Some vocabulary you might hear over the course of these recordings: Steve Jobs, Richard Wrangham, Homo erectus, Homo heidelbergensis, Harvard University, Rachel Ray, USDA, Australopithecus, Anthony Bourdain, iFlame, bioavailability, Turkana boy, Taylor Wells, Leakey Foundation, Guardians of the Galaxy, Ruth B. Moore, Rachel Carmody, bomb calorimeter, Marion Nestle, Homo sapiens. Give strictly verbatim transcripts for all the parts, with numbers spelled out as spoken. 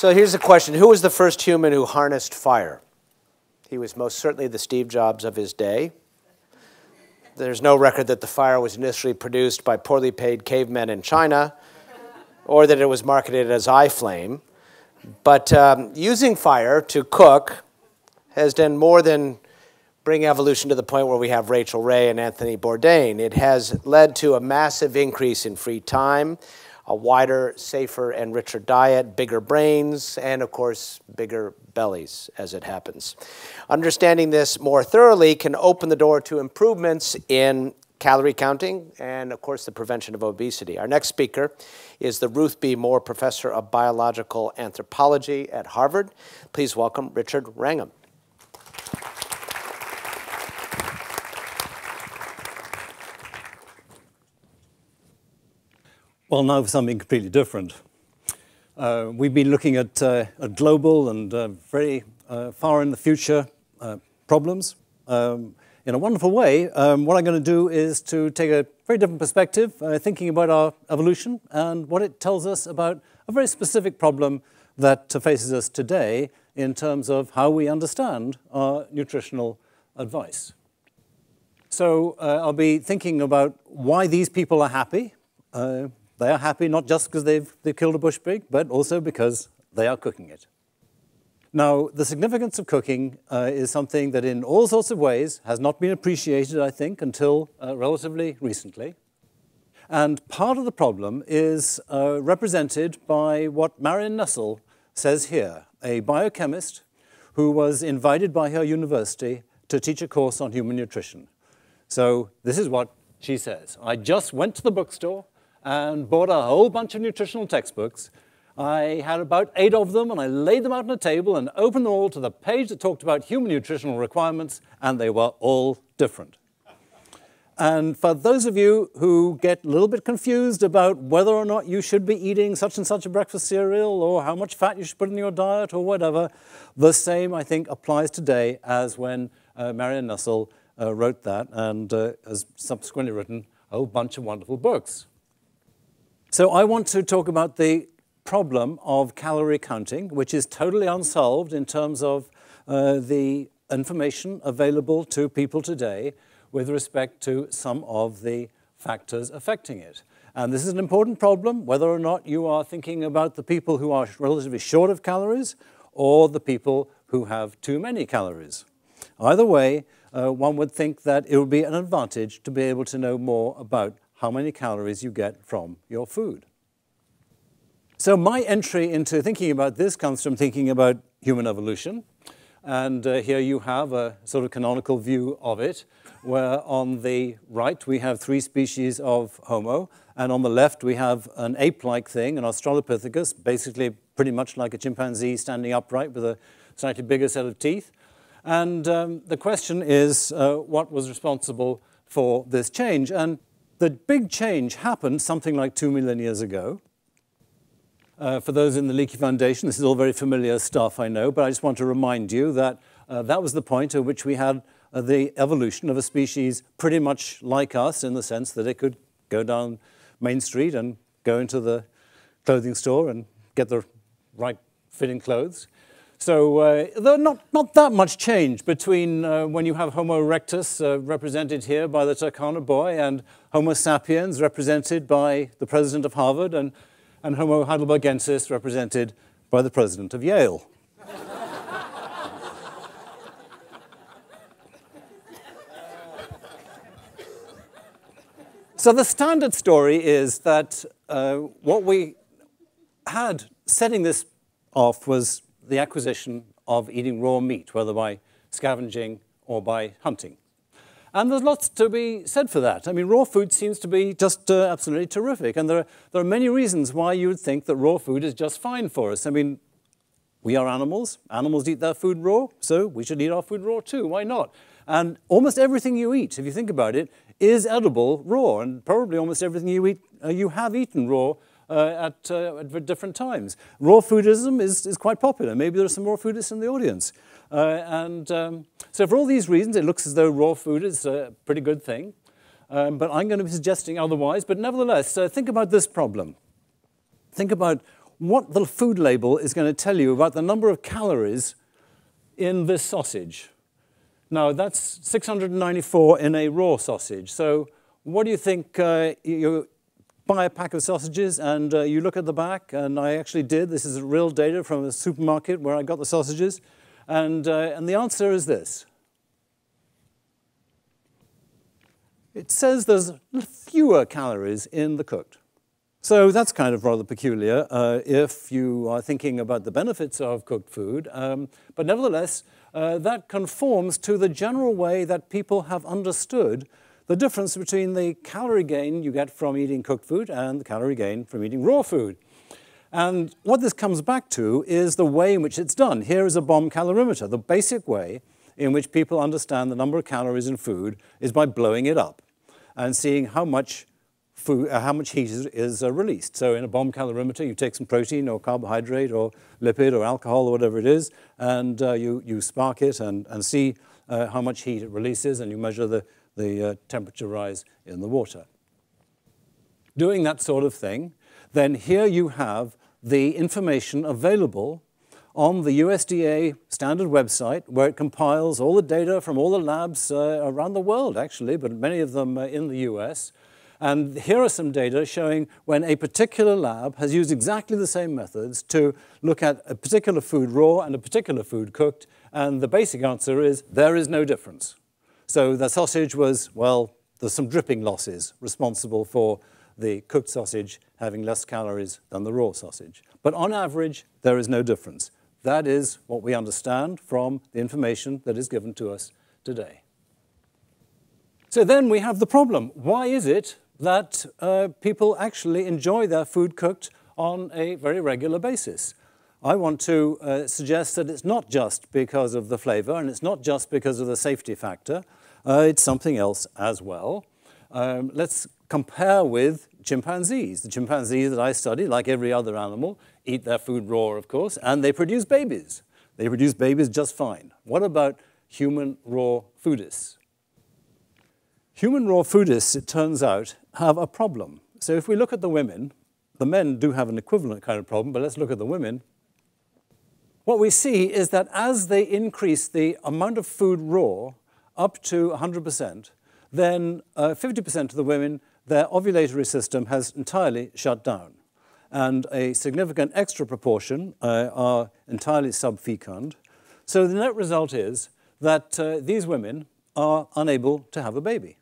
So here's the question. Who was the first human who harnessed fire? He was most certainly the Steve Jobs of his day. There's no record that the fire was initially produced by poorly paid cavemen in China or that it was marketed as iFlame. But um, using fire to cook has done more than bring evolution to the point where we have Rachel Ray and Anthony Bourdain. It has led to a massive increase in free time, a wider, safer, and richer diet, bigger brains, and of course, bigger bellies as it happens. Understanding this more thoroughly can open the door to improvements in calorie counting and, of course, the prevention of obesity. Our next speaker is the Ruth B. Moore Professor of Biological Anthropology at Harvard. Please welcome Richard Wrangham. Well, now for something completely different. Uh, we've been looking at uh, a global and uh, very uh, far in the future uh, problems um, in a wonderful way. Um, what I'm going to do is to take a very different perspective, uh, thinking about our evolution and what it tells us about a very specific problem that faces us today in terms of how we understand our nutritional advice. So uh, I'll be thinking about why these people are happy. Uh, They are happy not just because they've, they've killed a bush pig, but also because they are cooking it. Now, the significance of cooking uh, is something that in all sorts of ways has not been appreciated, I think, until uh, relatively recently. And part of the problem is uh, represented by what Marion Nestle says here, a biochemist who was invited by her university to teach a course on human nutrition. So this is what she says. I just went to the bookstore and bought a whole bunch of nutritional textbooks. I had about eight of them, and I laid them out on a table and opened them all to the page that talked about human nutritional requirements, and they were all different. And for those of you who get a little bit confused about whether or not you should be eating such and such a breakfast cereal or how much fat you should put in your diet or whatever, the same, I think, applies today as when uh, Marion Nestle uh, wrote that and uh, has subsequently written a whole bunch of wonderful books. So I want to talk about the problem of calorie counting, which is totally unsolved in terms of uh, the information available to people today with respect to some of the factors affecting it. And this is an important problem, whether or not you are thinking about the people who are relatively short of calories or the people who have too many calories. Either way, uh, one would think that it would be an advantage to be able to know more about how many calories you get from your food. So my entry into thinking about this comes from thinking about human evolution. And uh, here you have a sort of canonical view of it, where on the right we have three species of Homo, and on the left we have an ape-like thing, an Australopithecus, basically pretty much like a chimpanzee standing upright with a slightly bigger set of teeth. And um, the question is, uh, what was responsible for this change? And the big change happened something like two millennia ago. Uh, for those in the Leakey Foundation, this is all very familiar stuff, I know, but I just want to remind you that uh, that was the point at which we had uh, the evolution of a species pretty much like us in the sense that it could go down Main Street and go into the clothing store and get the right fitting clothes. So uh, there not, not that much change between uh, when you have Homo erectus, uh, represented here by the Turkana boy, and Homo sapiens, represented by the president of Harvard, and, and Homo heidelbergensis, represented by the president of Yale. So the standard story is that uh, what we had setting this off was the acquisition of eating raw meat, whether by scavenging or by hunting. And there's lots to be said for that. I mean, raw food seems to be just uh, absolutely terrific. And there are, there are many reasons why you would think that raw food is just fine for us. I mean, we are animals. Animals eat their food raw, so we should eat our food raw too. Why not? And almost everything you eat, if you think about it, is edible raw. And probably almost everything you eat, uh, you have eaten raw Uh, at, uh, at different times. Raw foodism is, is quite popular. Maybe there are some raw foodists in the audience. Uh, and um, so for all these reasons, it looks as though raw food is a pretty good thing. Um, but I'm going to be suggesting otherwise. But nevertheless, uh, think about this problem. Think about what the food label is going to tell you about the number of calories in this sausage. Now, that's six hundred ninety-four in a raw sausage. So what do you think? Uh, you buy a pack of sausages and uh, you look at the back, and I actually did. This is real data from a supermarket where I got the sausages. And, uh, and the answer is this. It says there's fewer calories in the cooked. So that's kind of rather peculiar uh, if you are thinking about the benefits of cooked food. Um, but nevertheless, uh, that conforms to the general way that people have understood the difference between the calorie gain you get from eating cooked food and the calorie gain from eating raw food. And what this comes back to is the way in which it's done. Here is a bomb calorimeter. The basic way in which people understand the number of calories in food is by blowing it up and seeing how much Food, uh, how much heat is, is uh, released. So in a bomb calorimeter, you take some protein or carbohydrate or lipid or alcohol or whatever it is, and uh, you, you spark it and, and see uh, how much heat it releases, and you measure the, the uh, temperature rise in the water. Doing that sort of thing, then here you have the information available on the U S D A standard website, where it compiles all the data from all the labs uh, around the world, actually, but many of them uh, in the U S. And here are some data showing when a particular lab has used exactly the same methods to look at a particular food raw and a particular food cooked, and the basic answer is there is no difference. So the sausage was, well, there's some dripping losses responsible for the cooked sausage having less calories than the raw sausage. But on average, there is no difference. That is what we understand from the information that is given to us today. So then we have the problem. Why is it that uh, people actually enjoy their food cooked on a very regular basis? I want to uh, suggest that it's not just because of the flavor, and it's not just because of the safety factor. Uh, it's something else as well. Um, let's compare with chimpanzees. The chimpanzees that I study, like every other animal, eat their food raw, of course, and they produce babies. They produce babies just fine. What about human raw foodists? Human raw foodists, it turns out, have a problem. So if we look at the women, the men do have an equivalent kind of problem, but let's look at the women. What we see is that as they increase the amount of food raw up to one hundred percent, then fifty percent uh, of the women, their ovulatory system has entirely shut down. And a significant extra proportion uh, are entirely subfecund. So the net result is that uh, these women are unable to have a baby.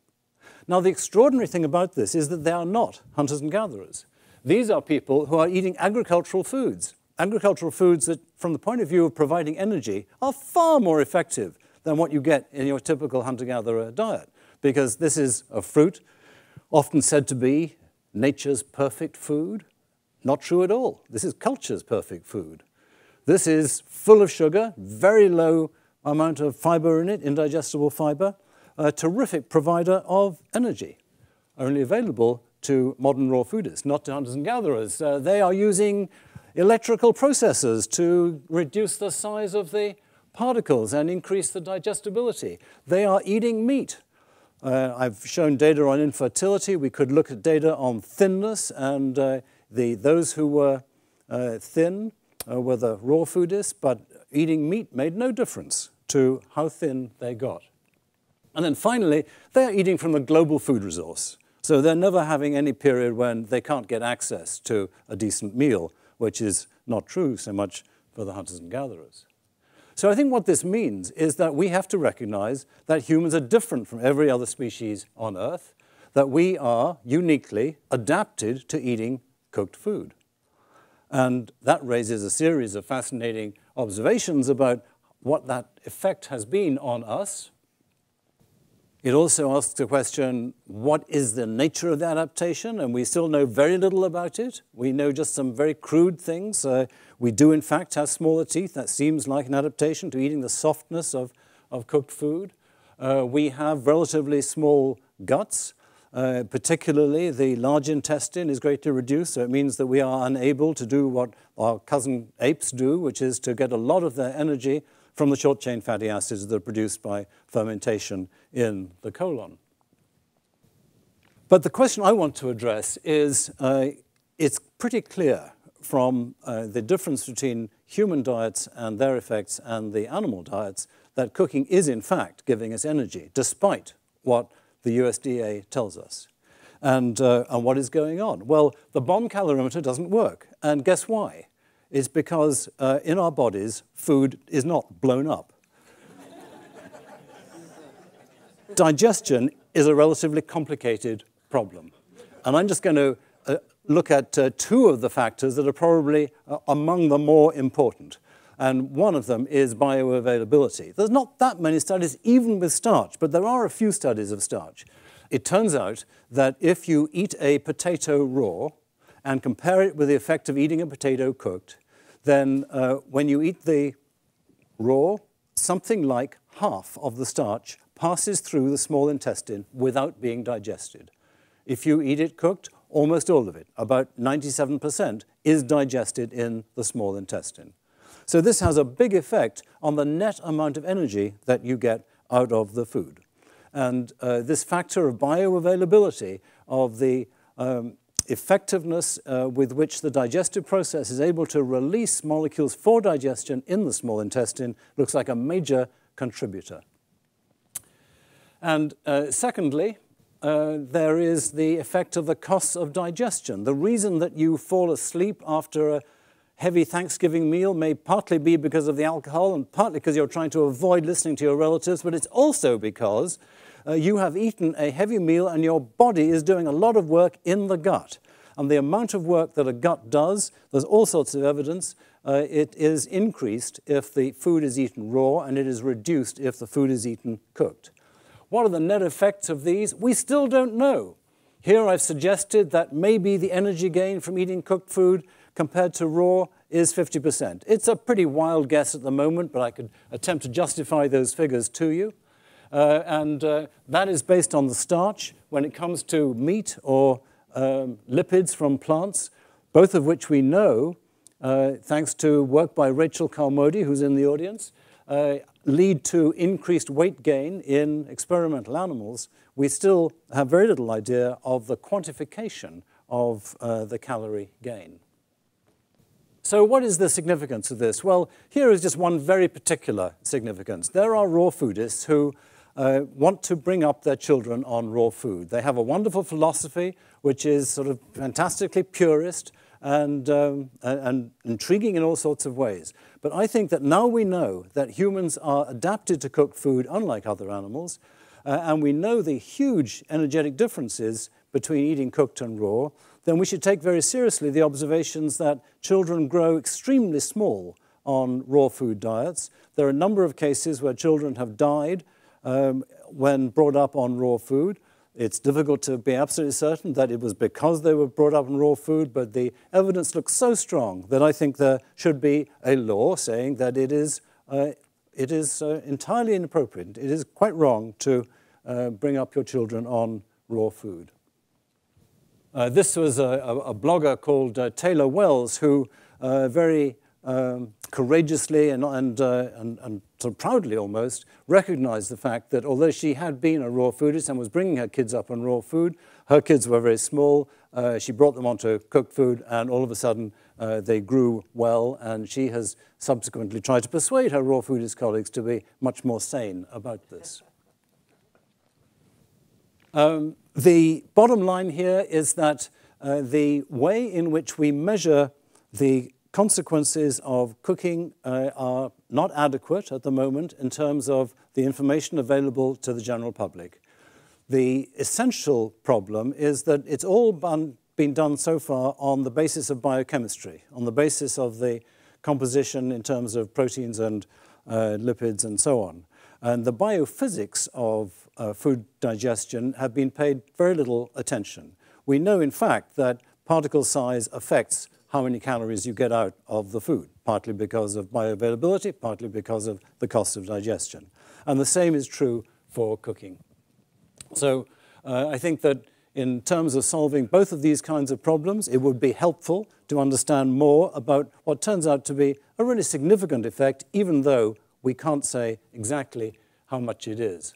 Now, the extraordinary thing about this is that they are not hunters and gatherers. These are people who are eating agricultural foods, agricultural foods that, from the point of view of providing energy, are far more effective than what you get in your typical hunter-gatherer diet, because this is a fruit often said to be nature's perfect food. Not true at all. This is culture's perfect food. This is full of sugar, very low amount of fiber in it, indigestible fiber, a terrific provider of energy, only available to modern raw foodists, not to hunters and gatherers. Uh, they are using electrical processors to reduce the size of the particles and increase the digestibility. They are eating meat. Uh, I've shown data on infertility. We could look at data on thinness, and uh, the, those who were uh, thin uh, were the raw foodists, but eating meat made no difference to how thin they got. And then finally, they're eating from the global food resource. So they're never having any period when they can't get access to a decent meal, which is not true so much for the hunters and gatherers. So I think what this means is that we have to recognize that humans are different from every other species on Earth, that we are uniquely adapted to eating cooked food. And that raises a series of fascinating observations about what that effect has been on us. It also asks the question, what is the nature of the adaptation? And we still know very little about it. We know just some very crude things. Uh, we do, in fact, have smaller teeth. That seems like an adaptation to eating the softness of, of cooked food. Uh, we have relatively small guts. Uh, particularly, the large intestine is greatly reduced, so it means that we are unable to do what our cousin apes do, which is to get a lot of their energy from the short-chain fatty acids that are produced by fermentation in the colon. But the question I want to address is, uh, it's pretty clear from uh, the difference between human diets and their effects and the animal diets that cooking is in fact giving us energy, despite what the U S D A tells us. And, uh, and what is going on? Well, the bomb calorimeter doesn't work. And guess why? It's because uh, in our bodies, food is not blown up. Digestion is a relatively complicated problem. And I'm just going to uh, look at uh, two of the factors that are probably uh, among the more important. And one of them is bioavailability. There's not that many studies, even with starch, but there are a few studies of starch. It turns out that if you eat a potato raw and compare it with the effect of eating a potato cooked, then uh, when you eat the raw, something like half of the starch passes through the small intestine without being digested. If you eat it cooked, almost all of it, about ninety-seven percent, is digested in the small intestine. So this has a big effect on the net amount of energy that you get out of the food. And uh, this factor of bioavailability, of the um, effectiveness uh, with which the digestive process is able to release molecules for digestion in the small intestine, looks like a major contributor. And uh, secondly, uh, there is the effect of the costs of digestion. The reason that you fall asleep after a heavy Thanksgiving meal may partly be because of the alcohol and partly because you're trying to avoid listening to your relatives, but it's also because uh, you have eaten a heavy meal and your body is doing a lot of work in the gut. And the amount of work that a gut does, there's all sorts of evidence, uh, it is increased if the food is eaten raw and it is reduced if the food is eaten cooked. What are the net effects of these? We still don't know. Here I've suggested that maybe the energy gain from eating cooked food compared to raw is fifty percent. It's a pretty wild guess at the moment, but I could attempt to justify those figures to you. Uh, and uh, that is based on the starch. When it comes to meat or um, lipids from plants, both of which we know, uh, thanks to work by Rachel Carmody, who's in the audience, uh, lead to increased weight gain in experimental animals, we still have very little idea of the quantification of uh, the calorie gain. So what is the significance of this? Well, here is just one very particular significance. There are raw foodists who uh, want to bring up their children on raw food. They have a wonderful philosophy, which is sort of fantastically purist and, um, and intriguing in all sorts of ways. But I think that now we know that humans are adapted to cook food, unlike other animals, uh, and we know the huge energetic differences between eating cooked and raw, then we should take very seriously the observations that children grow extremely small on raw food diets. There are a number of cases where children have died um, when brought up on raw food. It's difficult to be absolutely certain that it was because they were brought up on raw food, but the evidence looks so strong that I think there should be a law saying that it is, uh, it is uh, entirely inappropriate. It is quite wrong to uh, bring up your children on raw food. Uh, this was a, a, a blogger called uh, Taylor Wells who uh, very um, courageously and, and, uh, and, and sort of proudly almost recognized the fact that although she had been a raw foodist and was bringing her kids up on raw food, her kids were very small. Uh, she brought them onto cooked food and all of a sudden uh, they grew well, and she has subsequently tried to persuade her raw foodist colleagues to be much more sane about this. Um, The bottom line here is that uh, the way in which we measure the consequences of cooking uh, are not adequate at the moment in terms of the information available to the general public. The essential problem is that it's all been, been done so far on the basis of biochemistry, on the basis of the composition in terms of proteins and uh, lipids and so on. And the biophysics of uh, food digestion have been paid very little attention. We know, in fact, that particle size affects how many calories you get out of the food, partly because of bioavailability, partly because of the cost of digestion. And the same is true for cooking. So uh, I think that in terms of solving both of these kinds of problems, it would be helpful to understand more about what turns out to be a really significant effect, even though we can't say exactly how much it is.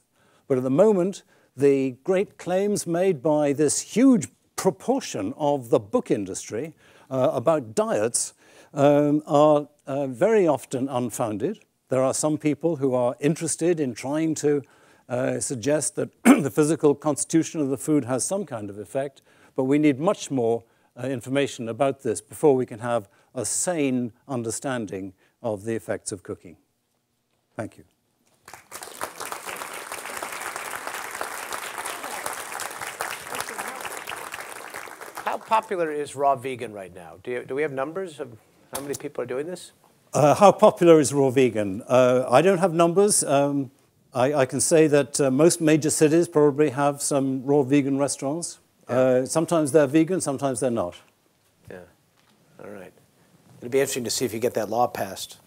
But at the moment, the great claims made by this huge proportion of the book industry uh, about diets um, are uh, very often unfounded. There are some people who are interested in trying to uh, suggest that the physical constitution of the food has some kind of effect, but we need much more uh, information about this before we can have a sane understanding of the effects of cooking. Thank you. How popular is raw vegan right now? Do, you, do we have numbers of how many people are doing this? Uh, how popular is raw vegan? Uh, I don't have numbers. Um, I, I can say that uh, most major cities probably have some raw vegan restaurants. Yeah. Uh, sometimes they're vegan, sometimes they're not. Yeah. All right. It'll be interesting to see if you get that law passed.